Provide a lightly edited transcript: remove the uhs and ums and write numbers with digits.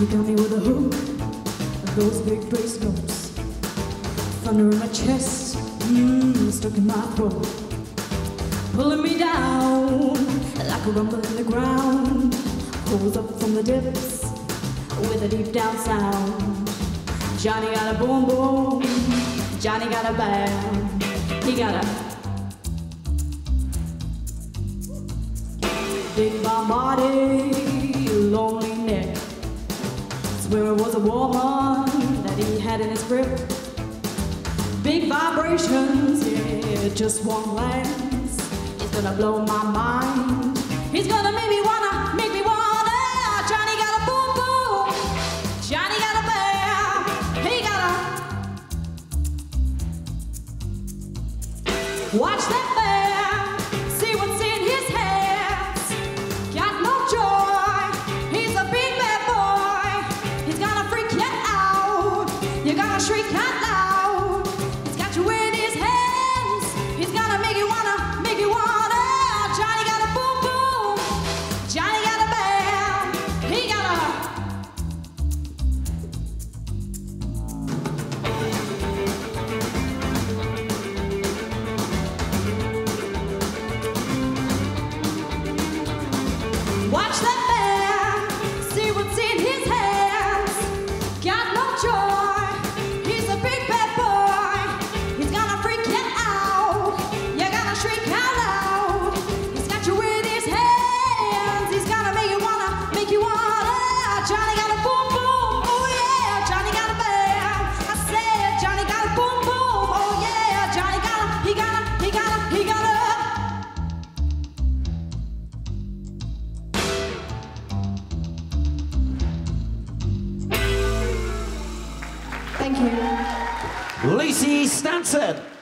You got me with a hook and those big bass notes. Thunder in my chest, stuck in my throat, pulling me down like a rumble in the ground. Pulls up from the depths with a deep down sound. Johnny got a boom boom, Johnny got a bang. He got a big bomb body, lonely neck. Swear it was a woman that he had in his grip. Big vibrations, yeah, just one glance. He's gonna blow my mind. He's gonna make me wanna, make me wanna. Johnny got a boom boom, Johnny got a bam. He got a... Watch that man, see what's in his hands. Got no joy, he's a big bad boy. He's gonna freak you out, you're gonna shriek out loud. Watch that man, see what's in his hands. Got no joy, he's a big bad boy. He's gonna freak you out, you're gonna shriek out loud. He's got you in his hands, he's gonna make you wanna, make you wanna. Johnny got a boom boom, oh yeah, Johnny got a bam. I said Johnny got a boom boom, oh yeah, Johnny got a, he got a, he got a, he got a. Thank you. Lucy Stanton.